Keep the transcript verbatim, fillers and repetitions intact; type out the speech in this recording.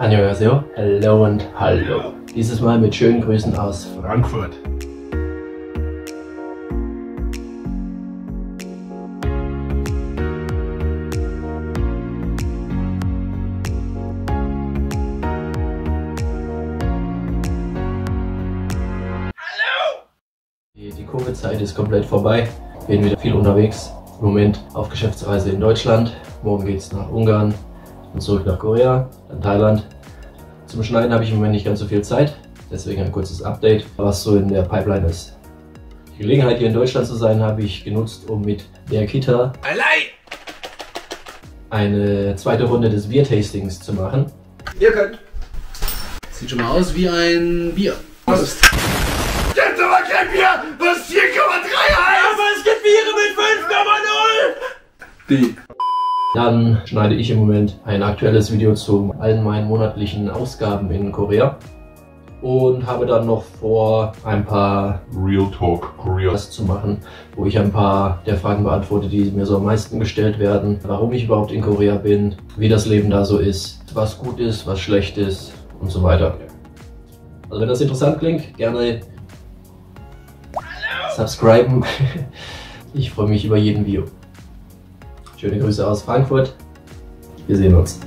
Annyeonghaseyo, hello und hallo. Dieses Mal mit schönen Grüßen aus Frankfurt. Die Covid-Zeit ist komplett vorbei, bin wieder viel unterwegs, im Moment auf Geschäftsreise in Deutschland, morgen geht es nach Ungarn und zurück nach Korea, dann Thailand. Zum Schneiden habe ich im Moment nicht ganz so viel Zeit, deswegen ein kurzes Update, was so in der Pipeline ist. Die Gelegenheit hier in Deutschland zu sein, habe ich genutzt, um mit der Kita Allein eine zweite Runde des Biertastings zu machen. Ihr könnt! Sieht schon mal aus wie ein Bier. Prost. Gibt's aber kein Bier, was vier Komma drei heißt! Aber es gibt Biere mit fünf Komma null! Dann schneide ich im Moment ein aktuelles Video zu allen meinen monatlichen Ausgaben in Korea und habe dann noch vor, ein paar Real Talk Korea zu machen, wo ich ein paar der Fragen beantworte, die mir so am meisten gestellt werden, warum ich überhaupt in Korea bin, wie das Leben da so ist, was gut ist, was schlecht ist und so weiter. Also wenn das interessant klingt, gerne subscriben. Ich freue mich über jeden Video. Schöne Grüße aus Frankfurt. Wir sehen uns.